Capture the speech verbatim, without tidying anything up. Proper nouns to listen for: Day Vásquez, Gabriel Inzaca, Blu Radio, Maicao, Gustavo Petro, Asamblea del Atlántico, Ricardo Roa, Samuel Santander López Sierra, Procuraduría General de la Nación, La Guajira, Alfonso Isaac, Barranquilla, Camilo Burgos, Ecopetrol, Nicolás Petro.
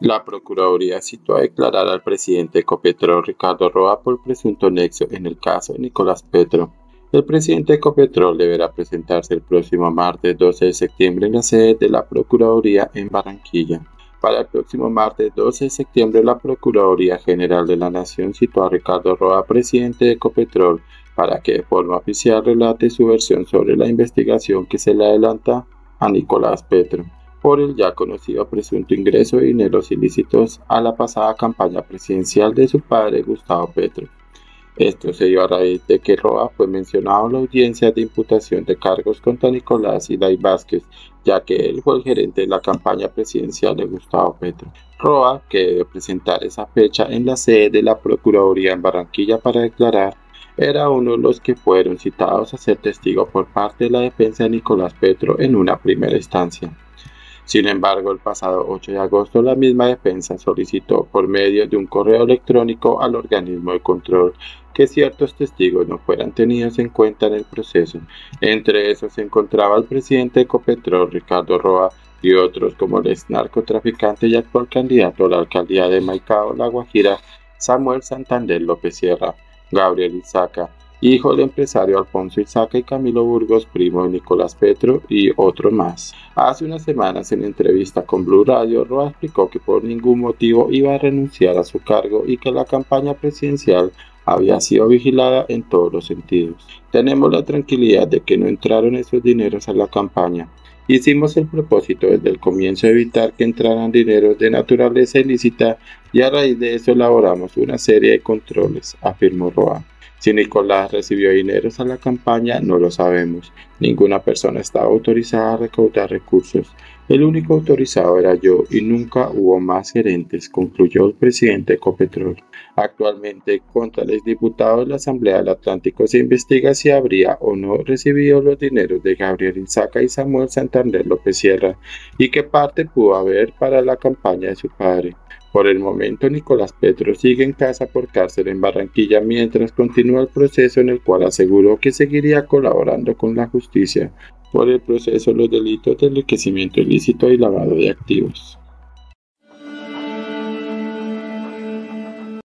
La Procuraduría citó a declarar al presidente Ecopetrol, Ricardo Roa, por presunto nexo en el caso de Nicolás Petro. El presidente Ecopetrol deberá presentarse el próximo martes doce de septiembre en la sede de la Procuraduría en Barranquilla. Para el próximo martes doce de septiembre, la Procuraduría General de la Nación citó a Ricardo Roa, presidente de Ecopetrol, para que de forma oficial relate su versión sobre la investigación que se le adelanta a Nicolás Petro por el ya conocido presunto ingreso de dineros ilícitos a la pasada campaña presidencial de su padre Gustavo Petro. Esto se dio a raíz de que Roa fue mencionado en la audiencia de imputación de cargos contra Nicolás y Day Vásquez, ya que él fue el gerente de la campaña presidencial de Gustavo Petro. Roa, que debe presentar esa fecha en la sede de la Procuraduría en Barranquilla para declarar, era uno de los que fueron citados a ser testigo por parte de la defensa de Nicolás Petro en una primera instancia. Sin embargo, el pasado ocho de agosto, la misma defensa solicitó por medio de un correo electrónico al organismo de control que ciertos testigos no fueran tenidos en cuenta en el proceso. Entre esos se encontraba el presidente de Ecopetrol, Ricardo Roa, y otros como el ex narcotraficante y actual candidato a la alcaldía de Maicao, La Guajira, Samuel Santander López Sierra, Gabriel Inzaca, hijo del empresario Alfonso Isaac, y Camilo Burgos, primo de Nicolás Petro, y otro más. Hace unas semanas, en entrevista con Blu Radio, Roa explicó que por ningún motivo iba a renunciar a su cargo y que la campaña presidencial había sido vigilada en todos los sentidos. Tenemos la tranquilidad de que no entraron esos dineros a la campaña. Hicimos el propósito desde el comienzo de evitar que entraran dineros de naturaleza ilícita y a raíz de eso elaboramos una serie de controles, afirmó Roa. Si Nicolás recibió dineros a la campaña, no lo sabemos. Ninguna persona estaba autorizada a recaudar recursos. El único autorizado era yo y nunca hubo más gerentes, concluyó el presidente de Ecopetrol. Actualmente, contra el exdiputado de la Asamblea del Atlántico se investiga si habría o no recibido los dineros de Gabriel Inzaca y Samuel Santander López Sierra y qué parte pudo haber para la campaña de su padre. Por el momento, Nicolás Petro sigue en casa por cárcel en Barranquilla mientras continúa el proceso en el cual aseguró que seguiría colaborando con la justicia por el proceso de los delitos de enriquecimiento ilícito y lavado de activos.